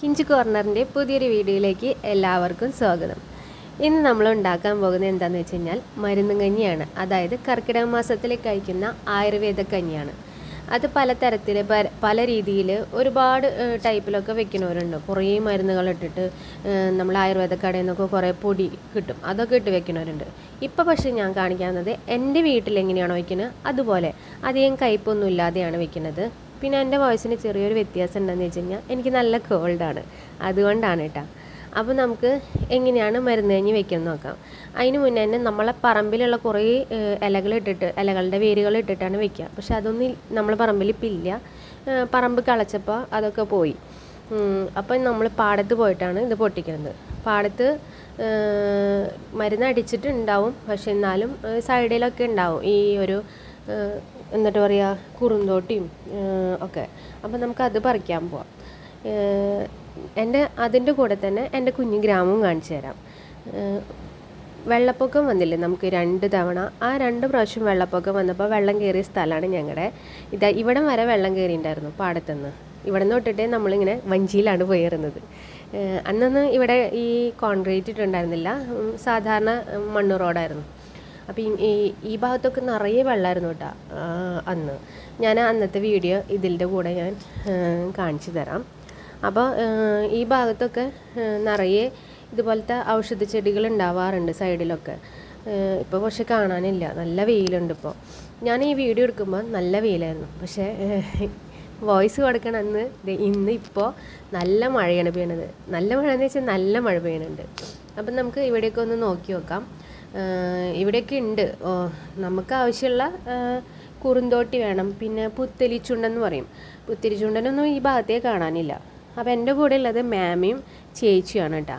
കിഞ്ച് കോർണറിൻ്റെ പുതിയൊരു വീഡിയോയിലേക്ക് എല്ലാവർക്കും സ്വാഗതം. ഇന്ന് നമ്മൾ ഉണ്ടാക്കാൻ പോകുന്നത് എന്താണെന്ന് വെച്ച് കഴിഞ്ഞാൽ മരുന്ന് കഞ്ഞിയാണ്. അതായത് കർക്കിടക മാസത്തിൽ കഴിക്കുന്ന ആയുർവേദ കഞ്ഞിയാണ്. അത് പലതരത്തിൽ പല രീതിയിൽ ഒരുപാട് ടൈപ്പിലൊക്കെ വെക്കുന്നവരുണ്ട്. കുറേ മരുന്നുകളിട്ടിട്ട് നമ്മൾ ആയുർവേദ കടയിൽ നിന്നൊക്കെ കുറേ പൊടി കിട്ടും, അതൊക്കെ ഇട്ട് വെക്കുന്നവരുണ്ട്. ഇപ്പോൾ പക്ഷേ ഞാൻ കാണിക്കുന്നത് എൻ്റെ വീട്ടിലെങ്ങനെയാണോ വയ്ക്കുന്നത് അതുപോലെ അധികം കയ്പൊന്നും ഇല്ലാതെയാണ് വെക്കുന്നത്. പിന്നെ എൻ്റെ വോയിസിന് ചെറിയൊരു വ്യത്യാസം ഉണ്ടെന്ന് വെച്ച് കഴിഞ്ഞാൽ എനിക്ക് നല്ല കോൾഡാണ്, അതുകൊണ്ടാണ് കേട്ടോ. അപ്പോൾ നമുക്ക് എങ്ങനെയാണ് മരുന്ന് കഞ്ഞി വെക്കുന്നത് നോക്കാം. അതിന് മുന്നേ തന്നെ നമ്മളെ പറമ്പിലുള്ള കുറേ ഇലകളുടെ വേരുകളിട്ടിട്ടാണ് വെക്കുക. പക്ഷെ അതൊന്നും നമ്മളെ പറമ്പിൽ ഇപ്പം ഇല്ല. പറമ്പ് കളച്ചപ്പോൾ അതൊക്കെ പോയി. അപ്പം നമ്മൾ പാടത്ത് പോയിട്ടാണ് ഇത് പൊട്ടിക്കുന്നത്. പാടത്ത് മരുന്ന് അടിച്ചിട്ടുണ്ടാവും, പക്ഷെ എന്നാലും സൈഡിലൊക്കെ ഉണ്ടാവും ഈ ഒരു എന്നിട്ട് പറയുക കുറുന്തോട്ടിയും ഒക്കെ. അപ്പം നമുക്കത് പറിക്കാൻ പോവാം. അതിൻ്റെ കൂടെ തന്നെ എൻ്റെ കുഞ്ഞു ഗ്രാമവും കാണിച്ചു തരാം. വെള്ളപ്പൊക്കം വന്നില്ലേ നമുക്ക് 2 തവണ? ആ 2 പ്രാവശ്യം വെള്ളപ്പൊക്കം വന്നപ്പോൾ വെള്ളം കയറിയ സ്ഥലമാണ് ഞങ്ങളുടെ. ഇവിടം വരെ വെള്ളം കയറിയിട്ടുണ്ടായിരുന്നു പാടത്തുനിന്ന്. ഇവിടെ നിന്ന് തൊട്ടിട്ടേ നമ്മളിങ്ങനെ വഞ്ചിയിലാണ് പോയിരുന്നത്. അന്നൊന്നും ഇവിടെ ഈ കോൺക്രീറ്റ് ഇട്ടുണ്ടായിരുന്നില്ല, സാധാരണ മണ്ണ് റോഡായിരുന്നു. അപ്പം ഈ ഭാഗത്തൊക്കെ നിറയെ വെള്ളമായിരുന്നു കേട്ടോ അന്ന്. ഞാൻ അന്നത്തെ വീഡിയോ ഇതിൻ്റെ കൂടെ ഞാൻ കാണിച്ചു തരാം. അപ്പോൾ ഈ ഭാഗത്തൊക്കെ നിറയെ ഇതുപോലത്തെ ഔഷധ ചെടികൾ ഉണ്ടാവാറുണ്ട് സൈഡിലൊക്കെ. ഇപ്പോൾ പക്ഷെ കാണാനില്ല, നല്ല വെയിലുണ്ട്. ഇപ്പോൾ ഞാൻ ഈ വീഡിയോ എടുക്കുമ്പോൾ നല്ല വെയിലായിരുന്നു, പക്ഷേ വോയിസ് കൊടുക്കണം അന്ന്. ഇന്ന് ഇപ്പോൾ നല്ല മഴയാണ് പെയ്യണത്. നല്ല മഴ എന്ന് വെച്ചാൽ നല്ല മഴ പെയ്യണുണ്ട്. അപ്പം നമുക്ക് ഇവിടെയൊക്കെ ഒന്ന് നോക്കി നോക്കാം. ഇവിടെയൊക്കെ ഉണ്ട്. നമുക്ക് ആവശ്യമുള്ള കുറുന്തോട്ടി വേണം. പിന്നെ പുത്തലിച്ചുണ്ടെന്ന് പറയും. പുത്തലിച്ചുണ്ടനൊന്നും ഈ ഭാഗത്തേ കാണാനില്ല. അപ്പോൾ എൻ്റെ കൂടെ ഉള്ളത് മാമിയും ചേച്ചിയാണ് കേട്ടോ.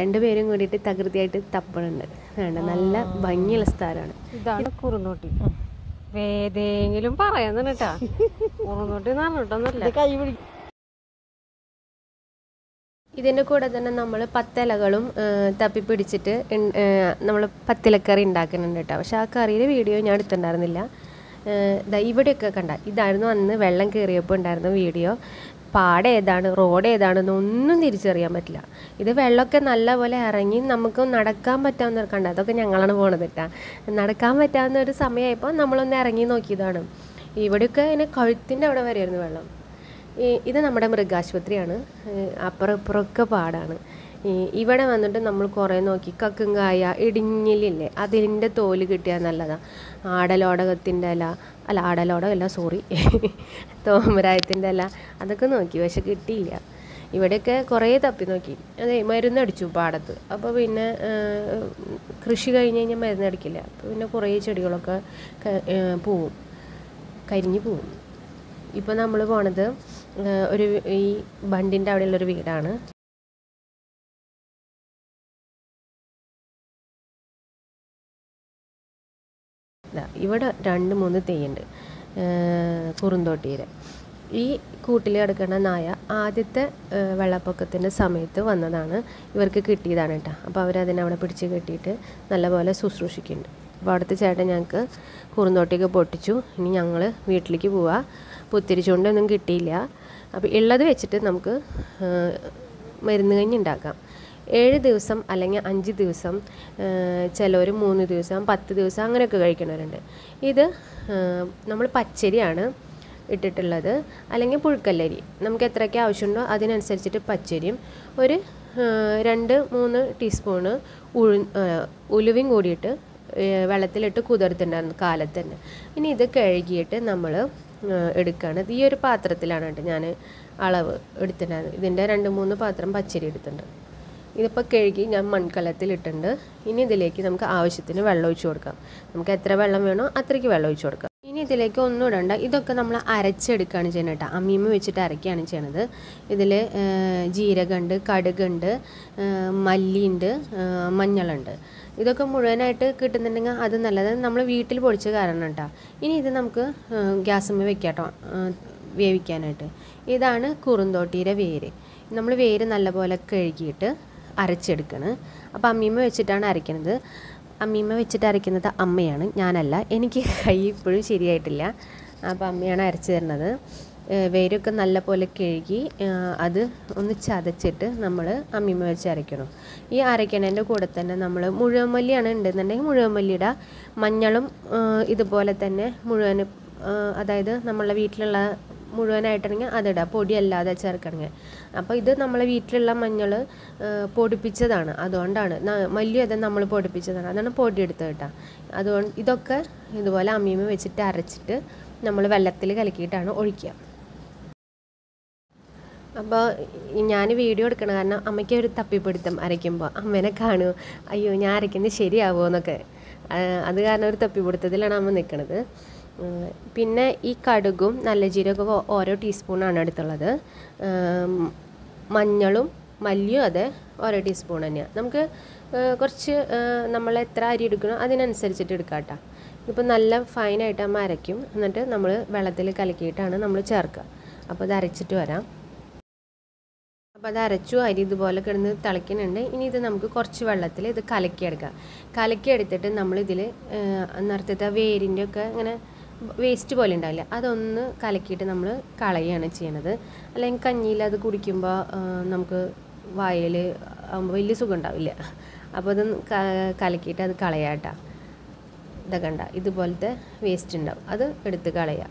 2 പേരും കൂടിയിട്ട് തകൃതിയായിട്ട് തപ്പണുണ്ട്. വേണ്ട, നല്ല ഭംഗിയുള്ള സ്ഥലമാണ്. ഇതാണ് കുറുന്തോട്ടി. വേദെങ്കിലും പറയുന്നുണ്ട് കേട്ടോ. കുറുന്തോട്ടി എന്ന് പറഞ്ഞിട്ടൊന്നുമില്ല. ഇതിൻ്റെ കൂടെ തന്നെ നമ്മൾ 10 ഇലകളും തപ്പി പിടിച്ചിട്ട് നമ്മൾ 10 ഇലക്കറി ഉണ്ടാക്കുന്നുണ്ട് കേട്ടോ. പക്ഷെ ആ കറിയുടെ വീഡിയോ ഞാൻ എടുത്തിട്ടുണ്ടായിരുന്നില്ല. ഇവിടെയൊക്കെ കണ്ട ഇതായിരുന്നു അന്ന് വെള്ളം കയറിയപ്പോൾ ഉണ്ടായിരുന്ന വീഡിയോ. പാടം ഏതാണ്, റോഡ് ഏതാണെന്ന് ഒന്നും തിരിച്ചറിയാൻ പറ്റില്ല. ഇത് വെള്ളമൊക്കെ നല്ലപോലെ ഇറങ്ങി നമുക്ക് നടക്കാൻ പറ്റാവുന്ന കണ്ട അതൊക്കെ ഞങ്ങളാണ് പോണത് കേട്ടോ. നടക്കാൻ പറ്റാവുന്ന ഒരു സമയമായപ്പോൾ നമ്മളൊന്ന് ഇറങ്ങി നോക്കിയതാണ്. ഇവിടെയൊക്കെ അതിന് കഴുത്തിൻ്റെ അവിടെ വരെയായിരുന്നു വെള്ളം. ഇത് നമ്മുടെ മൃഗാശുപത്രിയാണ്. അപ്പുറപ്പുറമൊക്കെ പാടാണ്. ഇവിടെ വന്നിട്ട് നമ്മൾ കുറേ നോക്കി. കക്കുംകായ ഇടിഞ്ഞിലില്ലേ, അതിൻ്റെ തോല് കിട്ടിയാൽ നല്ലതാണ്. ആടലോടകത്തിൻ്റെ ഇല, അല്ല ആടലോടകമല്ല സോറി, തോമരായത്തിൻ്റെ ഇല, അതൊക്കെ നോക്കി. പക്ഷെ കിട്ടിയില്ല. ഇവിടെയൊക്കെ കുറേ തപ്പി നോക്കി. അതെ, മരുന്നടിച്ചു പാടത്ത്. അപ്പോൾ പിന്നെ കൃഷി കഴിഞ്ഞ് കഴിഞ്ഞാൽ മരുന്നടിക്കില്ല. അപ്പോൾ പിന്നെ കുറേ ചെടികളൊക്കെ പോവും, കരിഞ്ഞു പോവും. ഇപ്പോൾ നമ്മൾ പോണത് ഒരു ഈ ബണ്ടിൻ്റെ അവിടെയുള്ളൊരു വീടാണ്. ഇവിടെ 2-3 തെയ്യുണ്ട് കുറുന്തോട്ടിയിൽ. ഈ കൂട്ടിൽ കിടക്കുന്ന നായ ആദ്യത്തെ വെള്ളപ്പൊക്കത്തിൻ്റെ സമയത്ത് വന്നതാണ്, ഇവർക്ക് കിട്ടിയതാണ് കേട്ടോ. അപ്പോൾ അവരതിനെ അവിടെ പിടിച്ച് കെട്ടിയിട്ട് നല്ലപോലെ ശുശ്രൂഷിക്കുന്നുണ്ട്. അപ്പോൾ അവിടുത്തെ ചേട്ടൻ ഞങ്ങൾക്ക് കുറുന്തോട്ടിയൊക്കെ പൊട്ടിച്ചു. ഇനി ഞങ്ങൾ വീട്ടിലേക്ക് പോവുക. പുത്തിരിച്ചുകൊണ്ടൊന്നും കിട്ടിയില്ല. അപ്പോൾ ഉള്ളത് വെച്ചിട്ട് നമുക്ക് മരുന്ന് കഞ്ഞി ഉണ്ടാക്കാം. 7 ദിവസം അല്ലെങ്കിൽ 5 ദിവസം, ചിലവർ 3 ദിവസം, 10 ദിവസം അങ്ങനെയൊക്കെ കഴിക്കണവരുണ്ട്. ഇത് നമ്മൾ പച്ചരിയാണ് ഇട്ടിട്ടുള്ളത്, അല്ലെങ്കിൽ പുഴുക്കല്ലരി. നമുക്ക് എത്രയൊക്കെ ആവശ്യമുണ്ടോ അതിനനുസരിച്ചിട്ട് പച്ചരിയും ഒരു 2-3 ടീസ്പൂണ് ഉലുവയും കൂടിയിട്ട് വെള്ളത്തിലിട്ട് കുതിർത്തിട്ടുണ്ടായിരുന്നു കാലത്ത് തന്നെ. ഇനി ഇത് കഴുകിയിട്ട് നമ്മൾ എടുക്കുകയാണ്. ഈ ഒരു പാത്രത്തിലാണ് കേട്ടോ ഞാൻ അളവ് എടുത്തിട്ടുണ്ടായിരുന്നത്. ഇതിൻ്റെ 2-3 പാത്രം പച്ചരി എടുത്തിട്ടുണ്ട്. ഇതിപ്പോൾ കഴുകി ഞാൻ മൺകലത്തിലിട്ടുണ്ട്. ഇനി ഇതിലേക്ക് നമുക്ക് ആവശ്യത്തിന് വെള്ളം ഒഴിച്ചു കൊടുക്കാം. നമുക്ക് എത്ര വെള്ളം വേണോ അത്രയ്ക്ക് വെള്ളം ഒഴിച്ചു കൊടുക്കാം. ഇനി ഇതിലേക്ക് ഒന്നും ഇടണ്ട. ഇതൊക്കെ നമ്മൾ അരച്ചെടുക്കുകയാണ് ചെയ്യുന്നത് കേട്ടോ. അമ്മീമ വെച്ചിട്ട് അരക്കുകയാണ് ചെയ്യണത്. ഇതിൽ ജീരകമുണ്ട്, കടുകുണ്ട്, മല്ലിയുണ്ട്, മഞ്ഞളുണ്ട്. ഇതൊക്കെ മുഴുവനായിട്ട് കിട്ടുന്നുണ്ടെങ്കിൽ അത് നല്ലത്. നമ്മൾ വീട്ടിൽ പൊടിച്ച കാരണം കേട്ടോ. ഇനി ഇത് നമുക്ക് ഗ്യാസമ്മ വെക്കാം കേട്ടോ വേവിക്കാനായിട്ട്. ഇതാണ് കുറുന്തോട്ടിയുടെ വേര്. നമ്മൾ വേര് നല്ലപോലെ കഴുകിയിട്ട് അരച്ചെടുക്കണം. അപ്പോൾ അമ്മീമ വെച്ചിട്ടാണ് അരയ്ക്കുന്നത്. അമ്മീമ വെച്ചിട്ട് അരയ്ക്കുന്നത് അമ്മയാണ്, ഞാനല്ല. എനിക്ക് കൈ ഇപ്പോഴും ശരിയായിട്ടില്ല. അപ്പോൾ അമ്മയാണ് അരച്ച് തരുന്നത്. വേരൊക്കെ നല്ലപോലെ കഴുകി അത് ഒന്ന് ചതച്ചിട്ട് നമ്മൾ അമ്മിമ വെച്ച് അരയ്ക്കണം. ഈ അരയ്ക്കണതിൻ്റെ കൂടെ തന്നെ നമ്മൾ മുഴുവൻ മല്ലിയാണ് ഉണ്ടെന്നുണ്ടെങ്കിൽ മുഴുവൻ മല്ലിയുടെ മഞ്ഞളും ഇതുപോലെ തന്നെ മുഴുവൻ, അതായത് നമ്മളെ വീട്ടിലുള്ള മുഴുവനായിട്ടാണെങ്കിൽ അതിടുക, പൊടിയല്ലാതെ ചേർക്കണമെങ്കിൽ. അപ്പോൾ ഇത് നമ്മളെ വീട്ടിലുള്ള മഞ്ഞൾ പൊടിപ്പിച്ചതാണ്, അതുകൊണ്ടാണ് മല്ലി അത് നമ്മൾ പൊടിപ്പിച്ചതാണ്, അതാണ് പൊടിയെടുത്ത് കേട്ടോ. അതുകൊണ്ട് ഇതൊക്കെ ഇതുപോലെ അമ്മിമ വെച്ചിട്ട് അരച്ചിട്ട് നമ്മൾ വെള്ളത്തിൽ കലക്കിയിട്ടാണ് ഒഴിക്കുക. അപ്പോൾ ഞാൻ വീഡിയോ എടുക്കണം, കാരണം അമ്മയ്ക്ക് ഒരു തപ്പിപ്പിടുത്തം അരയ്ക്കുമ്പോൾ അമ്മേനെ കാണുമോ, അയ്യോ ഞാൻ അരയ്ക്കുന്നത് ശരിയാവുമോ എന്നൊക്കെ, അത് കാരണം ഒരു തപ്പിപ്പിടുത്തത്തിലാണ് അമ്മ നിൽക്കുന്നത്. പിന്നെ ഈ കടുകും നല്ല ജീരകവും ഓരോ ടീസ്പൂണാണ് എടുത്തുള്ളത്, മഞ്ഞളും മല്ലിയും അതെ ഓരോ ടീസ്പൂൺ തന്നെയാണ്. നമുക്ക് കുറച്ച് നമ്മൾ എത്ര അരി എടുക്കണോ അതിനനുസരിച്ചിട്ട് എടുക്കാം കേട്ടോ. ഇപ്പോൾ നല്ല ഫൈനായിട്ട് അമ്മ അരയ്ക്കും, എന്നിട്ട് നമ്മൾ വെള്ളത്തിൽ കലക്കിയിട്ടാണ് നമ്മൾ ചേർക്കുക. അപ്പോൾ അത് അരച്ചിട്ട് വരാം. അപ്പോൾ അത് അരച്ചു അരി ഇതുപോലെ കിടന്ന് തിളയ്ക്കുന്നുണ്ട്. ഇനി ഇത് നമുക്ക് കുറച്ച് വെള്ളത്തിൽ ഇത് കലക്കിയെടുക്കാം. കലക്കിയെടുത്തിട്ട് നമ്മളിതിൽ നേരത്തെ വേരിൻ്റെ ഒക്കെ ഇങ്ങനെ വേസ്റ്റ് പോലെ ഉണ്ടാവില്ല, അതൊന്ന് കലക്കിയിട്ട് നമ്മൾ കളയുകയാണ് ചെയ്യണത്. അല്ലെങ്കിൽ കഞ്ഞിയിൽ അത് കുടിക്കുമ്പോൾ നമുക്ക് വായിൽ വലിയ സുഖം ഉണ്ടാവില്ല. അപ്പോൾ അത് കലക്കിയിട്ട് അത് കളയാട്ടോ. ഇതൊക്കെ ഉണ്ടാവും, ഇതുപോലത്തെ വേസ്റ്റ് ഉണ്ടാവും, അത് എടുത്ത് കളയുക.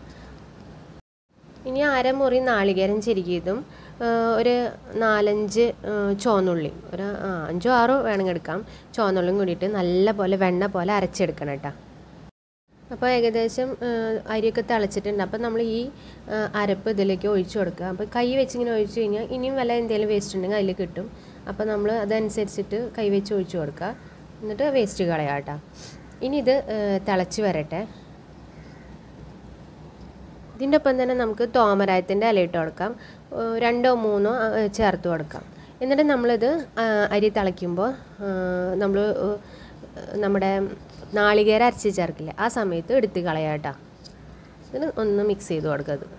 ഇനി അരമുറി നാളികേരം ചെരുകിയതും ഒരു 4-5 ചോന്നുള്ളി, ഒരു 5-6 വേണമെങ്കിൽ എടുക്കാം, ചോന്നുള്ളിയും കൂടിയിട്ട് നല്ല പോലെ വെണ്ണ പോലെ അരച്ചെടുക്കണം കേട്ടോ. അപ്പോൾ ഏകദേശം അരിയൊക്കെ തിളച്ചിട്ടുണ്ട്. അപ്പോൾ നമ്മൾ ഈ അരപ്പ് ഇതിലേക്ക് ഒഴിച്ചു കൊടുക്കുക. അപ്പോൾ കൈ വെച്ചിങ്ങനെ ഒഴിച്ചു കഴിഞ്ഞാൽ ഇനിയും വല്ല എന്തെങ്കിലും വേസ്റ്റ് ഉണ്ടെങ്കിൽ അതിൽ കിട്ടും. അപ്പോൾ നമ്മൾ അതനുസരിച്ചിട്ട് കൈ വെച്ച് ഒഴിച്ചു കൊടുക്കുക, എന്നിട്ട് വേസ്റ്റ് കളയാം കേട്ടോ. ഇനി ഇത് തിളച്ച് വരട്ടെ. ഇതിൻ്റെ ഒപ്പം തന്നെ നമുക്ക് തോമരായത്തിൻ്റെ ഇല ഇട്ട് കൊടുക്കാം, 2-3 ചേർത്ത് കൊടുക്കാം. എന്നിട്ട് നമ്മളിത് അരി തിളയ്ക്കുമ്പോൾ നമ്മൾ നമ്മുടെ നാളികേരം അരച്ച് ചേർക്കില്ല, ആ സമയത്ത് എടുത്ത് കളയാം കേട്ടോ. ഇതിന് ഒന്ന് മിക്സ് ചെയ്ത് കൊടുക്കുക.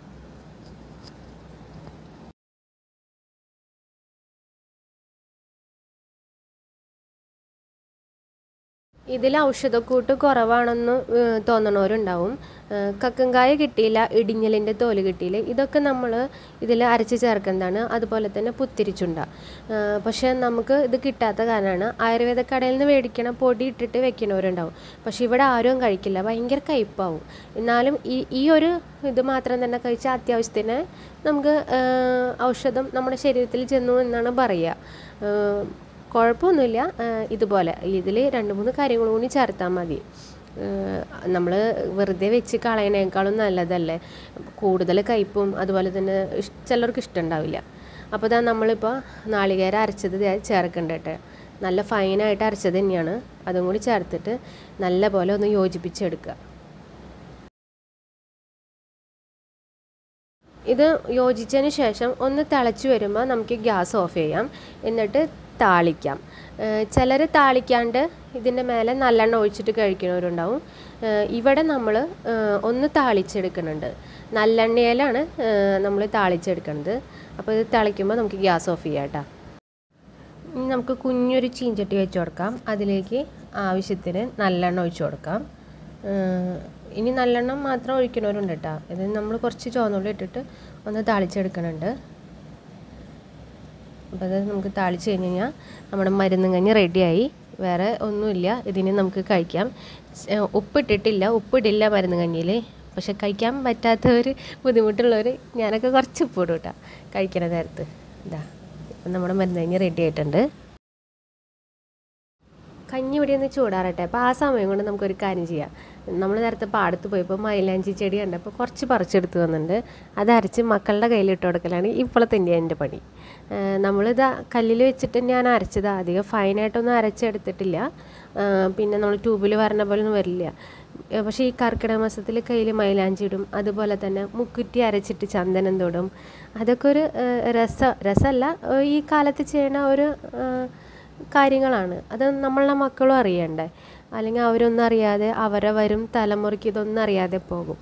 ഇതിൽ ഔഷധക്കൂട്ട് കുറവാണെന്ന് തോന്നണവരുണ്ടാവും. കക്കങ്കായ കിട്ടിയില്ല, ഇടിഞ്ഞലിൻ്റെ തോല് കിട്ടിയില്ല, ഇതൊക്കെ നമ്മൾ ഇതിൽ അരച്ച് ചേർക്കുന്നതാണ്. അതുപോലെ തന്നെ പുത്തിരിച്ചുണ്ട, പക്ഷേ നമുക്ക് ഇത് കിട്ടാത്ത കാരണമാണ് ആയുർവേദ കടയിൽ നിന്ന് മേടിക്കണ പൊടി ഇട്ടിട്ട് വെക്കണവരുണ്ടാവും. പക്ഷേ ഇവിടെ ആരും കഴിക്കില്ല, ഭയങ്കര കയ്പ്പാവും. എന്നാലും ഈ ഒരു ഇത് മാത്രം തന്നെ കഴിച്ചാൽ അത്യാവശ്യത്തിന് നമുക്ക് ഔഷധം നമ്മുടെ ശരീരത്തിൽ ചെന്നു എന്നാണ് പറയുക. കുഴപ്പമൊന്നുമില്ല. ഇതുപോലെ ഇതിൽ 2-3 കാര്യങ്ങൾ കൂടി ചേർത്താൽ മതി. നമ്മൾ വെറുതെ വെച്ച് കളയണേക്കാളും നല്ലതല്ലേ, കൂടുതൽ കയ്പ്പും അതുപോലെ തന്നെ ചിലർക്ക് ഇഷ്ടം ഉണ്ടാവില്ല. അപ്പോൾ ഇതാ നമ്മളിപ്പോൾ നാളികേരം അരച്ചത് ചേർക്കണ്ടേ, നല്ല ഫൈനായിട്ട് അരച്ചത് തന്നെയാണ്, അതും കൂടി ചേർത്തിട്ട് നല്ല പോലെ ഒന്ന് യോജിപ്പിച്ചെടുക്കുക. ഇത് യോജിച്ചതിന് ശേഷം ഒന്ന് തിളച്ച് വരുമ്പോൾ നമുക്ക് ഗ്യാസ് ഓഫ് ചെയ്യാം, എന്നിട്ട് താളിക്കാം. ചിലർ താളിക്കാണ്ട് ഇതിൻ്റെ മേലെ നല്ലെണ്ണ ഒഴിച്ചിട്ട് കഴിക്കുന്നവരുണ്ടാവും. ഇവിടെ നമ്മൾ ഒന്ന് താളിച്ചെടുക്കുന്നുണ്ട്, നല്ലെണ്ണയിലാണ് നമ്മൾ താളിച്ചെടുക്കുന്നത്. അപ്പോൾ ഇത് തളിക്കുമ്പോൾ നമുക്ക് ഗ്യാസ് ഓഫ് ചെയ്യാം കേട്ടോ. ഇനി നമുക്ക് കുഞ്ഞൊരു ചീഞ്ചട്ടി വെച്ച് കൊടുക്കാം, അതിലേക്ക് ആവശ്യത്തിന് നല്ലെണ്ണ ഒഴിച്ച് കൊടുക്കാം. ഇനി നല്ലെണ്ണ മാത്രം ഒഴിക്കുന്നവരുണ്ട് കേട്ടോ. ഇത് നമ്മൾ കുറച്ച് ചുവന്നുള്ളി ഇട്ടിട്ട് ഒന്ന് താളിച്ചെടുക്കുന്നുണ്ട്. അപ്പോൾ അത് നമുക്ക് താളിച്ച് കഴിഞ്ഞ് കഴിഞ്ഞാൽ നമ്മുടെ മരുന്നും കഞ്ഞി റെഡിയായി. വേറെ ഒന്നുമില്ല, ഇതിന് നമുക്ക് കഴിക്കാം. ഉപ്പിട്ടിട്ടില്ല, ഉപ്പിടില്ല മരുന്നും കഞ്ഞിയിൽ. പക്ഷെ കഴിക്കാൻ പറ്റാത്തവർ, ബുദ്ധിമുട്ടുള്ളവർ, ഞാനൊക്കെ കുറച്ച് ഉപ്പിടും കേട്ടോ കഴിക്കണ നേരത്ത്. ഇതാ നമ്മുടെ മരുന്ന് കഞ്ഞി റെഡി ആയിട്ടുണ്ട്. കഞ്ഞി ഇവിടെ ഒന്ന് ചൂടാറട്ടെ. അപ്പോൾ ആ സമയം കൊണ്ട് നമുക്കൊരു കാര്യം ചെയ്യാം. നമ്മൾ നേരത്തെ പാടത്ത് പോയപ്പോൾ മൈലാഞ്ചി ചെടി കണ്ടപ്പോൾ കുറച്ച് പറിച്ചെടുത്ത് വന്നിട്ടുണ്ട്. അത് അരച്ച് മക്കളുടെ കയ്യിൽ ഇട്ട് കൊടുക്കലാണ് ഇപ്പോഴത്തെ എൻ്റെ പണി. നമ്മളിത് കല്ലിൽ വെച്ചിട്ട് ഞാൻ അരച്ചത്, അധികം ഫൈനായിട്ടൊന്നും അരച്ചെടുത്തിട്ടില്ല. പിന്നെ നമ്മൾ ട്യൂബിൽ വരണ പോലെ ഒന്നും വരില്ല. പക്ഷേ ഈ കർക്കിടക മാസത്തിൽ കയ്യിൽ മൈലാഞ്ചി ഇടും, അതുപോലെ തന്നെ മുക്കുറ്റി അരച്ചിട്ട് ചന്ദനം തൊടും. അതൊക്കെ ഒരു രസമല്ല, ഈ കാലത്ത് ചെയ്യണ ഒരു കാര്യങ്ങളാണ്. അത് നമ്മളുടെ മക്കളും അറിയണ്ടേ, അല്ലെങ്കിൽ അവരൊന്നും അറിയാതെ അവരെ വരും തലമുറയ്ക്ക് ഇതൊന്നും അറിയാതെ പോകും.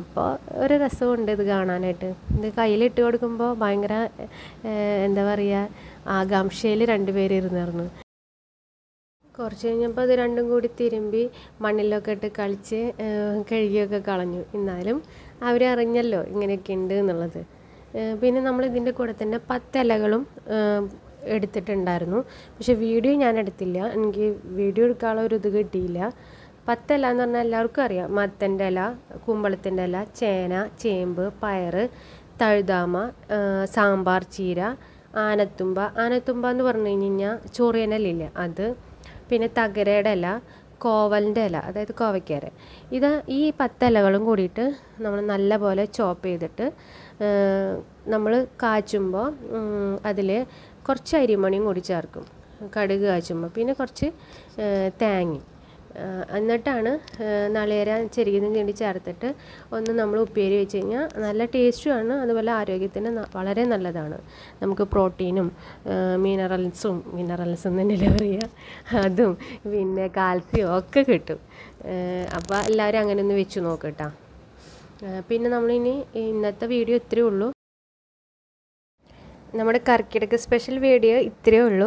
അപ്പോൾ ഒരു രസമുണ്ട് ഇത് കാണാനായിട്ട്. ഇത് കയ്യിലിട്ട് കൊടുക്കുമ്പോൾ ഭയങ്കര എന്താ പറയുക, ആകാംക്ഷയിൽ 2 പേര് ഇരുന്നിരുന്നു. കുറച്ച് കഴിഞ്ഞപ്പോൾ അത് രണ്ടും കൂടി തിരുമ്പി മണ്ണിലൊക്കെ ഇട്ട് കളിച്ച് കഴുകിയൊക്കെ കളഞ്ഞു. എന്നാലും അവരറിഞ്ഞല്ലോ ഇങ്ങനെയൊക്കെ ഉണ്ട് എന്നുള്ളത്. പിന്നെ നമ്മളിതിൻ്റെ കൂടെ തന്നെ 10 ഇലകളും എടുത്തിട്ടുണ്ടായിരുന്നു. പക്ഷേ വീഡിയോ ഞാൻ എടുത്തില്ല, എനിക്ക് വീഡിയോ എടുക്കാനുള്ള ഒരു ഇത് കിട്ടിയില്ല. 10 ഇല എന്ന് പറഞ്ഞാൽ എല്ലാവർക്കും അറിയാം, മത്തൻ്റെ ഇല, കുമ്പളത്തിൻ്റെ ഇല, ചേന, ചേമ്പ്, പയറ്, തഴുതാമ, സാമ്പാർ ചീര, ആനത്തുമ്പ. ആനത്തുമ്പ എന്ന് പറഞ്ഞു കഴിഞ്ഞ് കഴിഞ്ഞാൽ ചൊറിയനലില്ല അത്, പിന്നെ തകരയുടെ ഇല, കോവലിൻ്റെ ഇല, അതായത് കോവയ്ക്കാര. ഈ 10 ഇലകളും കൂടിയിട്ട് നമ്മൾ നല്ല പോലെ ചോപ്പ് ചെയ്തിട്ട് നമ്മൾ കാച്ചുമ്പോൾ അതിൽ കുറച്ച് അരിമണിയും കൂടി ചേർക്കും, കടുക് കാച്ചുമ്പോൾ, പിന്നെ കുറച്ച് തേങ്ങയും. എന്നിട്ടാണ് നളികേര ചെറുകിയതും ചെണ്ടി ചേർത്തിട്ട് ഒന്ന് നമ്മൾ ഉപ്പേരി വെച്ച് കഴിഞ്ഞാൽ നല്ല ടേസ്റ്റുമാണ്. അതുപോലെ ആരോഗ്യത്തിന് വളരെ നല്ലതാണ്. നമുക്ക് പ്രോട്ടീനും മിനറൽസ് എന്നല്ലേ പറയുക, അതും പിന്നെ കാൽസ്യവും ഒക്കെ കിട്ടും. അപ്പോൾ എല്ലാവരും അങ്ങനെ ഒന്ന് വെച്ച് നോക്കട്ടാ. പിന്നെ നമ്മളിനി ഇന്നത്തെ വീഡിയോ ഇത്രയേ ഉള്ളൂ. നമ്മുടെ കർക്കിടക സ്പെഷ്യൽ വീഡിയോ ഇത്രയേ ഉള്ളൂ.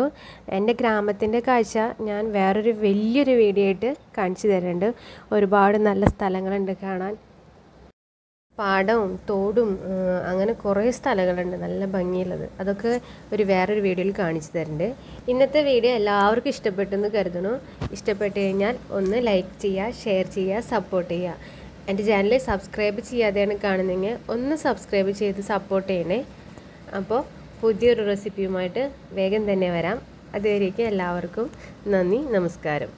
എൻ്റെ ഗ്രാമത്തിൻ്റെ കാഴ്ച ഞാൻ വേറൊരു വലിയൊരു വീഡിയോ ആയിട്ട് കാണിച്ചു തരുന്നുണ്ട്. ഒരുപാട് നല്ല സ്ഥലങ്ങളുണ്ട് കാണാൻ, പാടവും തോടും അങ്ങനെ കുറേ സ്ഥലങ്ങളുണ്ട് നല്ല ഭംഗിയുള്ളത്. അതൊക്കെ വേറൊരു വീഡിയോയിൽ കാണിച്ചു തരുന്നുണ്ട്. ഇന്നത്തെ വീഡിയോ എല്ലാവർക്കും ഇഷ്ടപ്പെട്ടെന്ന് കരുതണു. ഇഷ്ടപ്പെട്ട് കഴിഞ്ഞാൽ ഒന്ന് ലൈക്ക് ചെയ്യുക, ഷെയർ ചെയ്യുക, സപ്പോർട്ട് ചെയ്യുക. എൻ്റെ ചാനൽ സബ്സ്ക്രൈബ് ചെയ്യാതെയാണ് കാണുന്നെങ്കിൽ ഒന്ന് സബ്സ്ക്രൈബ് ചെയ്ത് സപ്പോർട്ട് ചെയ്യണേ. അപ്പോൾ പുതിയൊരു റെസിപ്പിയുമായിട്ട് വേഗം തന്നെ വരാം. അതുവരേക്കും എല്ലാവർക്കും നന്ദി, നമസ്കാരം.